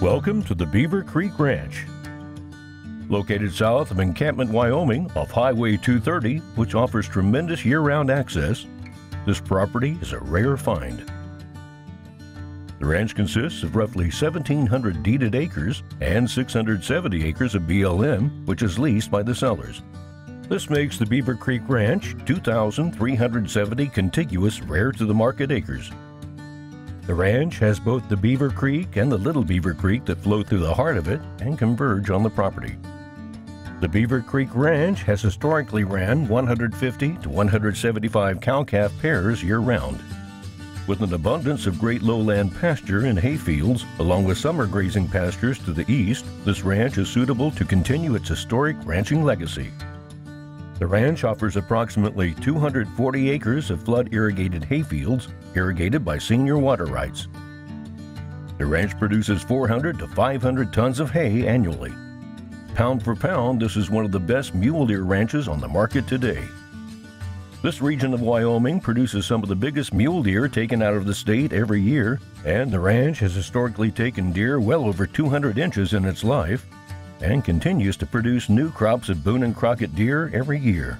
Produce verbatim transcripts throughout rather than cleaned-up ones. Welcome to the Beaver Creek Ranch. Located south of Encampment, Wyoming, off Highway two thirty, which offers tremendous year-round access, this property is a rare find. The ranch consists of roughly seventeen hundred deeded acres and six hundred seventy acres of B L M, which is leased by the sellers. This makes the Beaver Creek Ranch two thousand three hundred seventy contiguous rare-to-the-market acres. The ranch has both the Beaver Creek and the Little Beaver Creek that flow through the heart of it and converge on the property. The Beaver Creek Ranch has historically ran one hundred fifty to one hundred seventy-five cow-calf pairs year-round. With an abundance of great lowland pasture and hayfields, along with summer grazing pastures to the east, this ranch is suitable to continue its historic ranching legacy. The ranch offers approximately two hundred forty acres of flood-irrigated hayfields, irrigated by senior water rights. The ranch produces four hundred to five hundred tons of hay annually. Pound for pound, this is one of the best mule deer ranches on the market today. This region of Wyoming produces some of the biggest mule deer taken out of the state every year, and the ranch has historically taken deer well over two hundred inches in its life and continues to produce new crops of Boone and Crockett deer every year.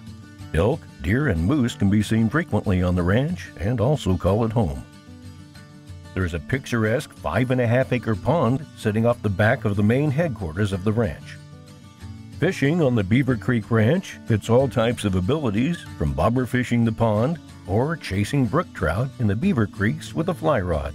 Elk, deer, and moose can be seen frequently on the ranch and also call it home. There is a picturesque five and a half acre pond sitting off the back of the main headquarters of the ranch. Fishing on the Beaver Creek Ranch fits all types of abilities, from bobber fishing the pond or chasing brook trout in the beaver creeks with a fly rod.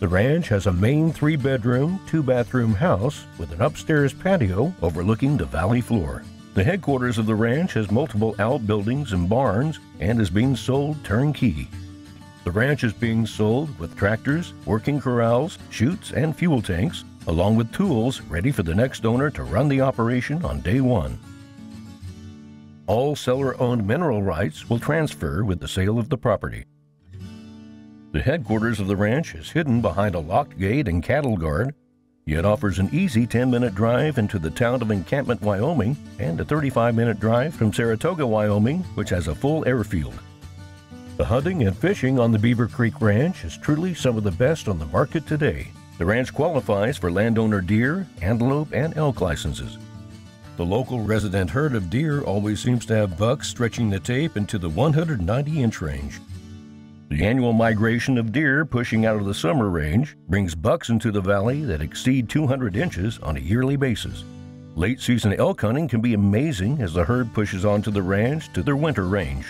The ranch has a main three-bedroom, two-bathroom house with an upstairs patio overlooking the valley floor. The headquarters of the ranch has multiple outbuildings and barns and is being sold turnkey. The ranch is being sold with tractors, working corrals, chutes, and fuel tanks, along with tools ready for the next owner to run the operation on day one. All seller-owned mineral rights will transfer with the sale of the property. The headquarters of the ranch is hidden behind a locked gate and cattle guard, yet offers an easy ten minute drive into the town of Encampment, Wyoming, and a thirty-five minute drive from Saratoga, Wyoming, which has a full airfield. The hunting and fishing on the Beaver Creek Ranch is truly some of the best on the market today. The ranch qualifies for landowner deer, antelope, and elk licenses. The local resident herd of deer always seems to have bucks stretching the tape into the one hundred ninety inch range. The annual migration of deer pushing out of the summer range brings bucks into the valley that exceed two hundred inches on a yearly basis. Late season elk hunting can be amazing as the herd pushes onto the ranch to their winter range.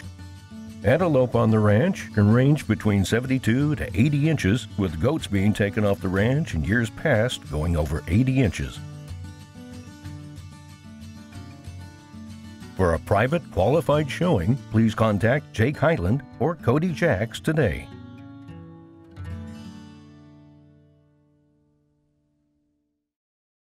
Antelope on the ranch can range between seventy-two to eighty inches, with goats being taken off the ranch in years past going over eighty inches. For a private, qualified showing, please contact Jake Heitland or Cody Jacks today.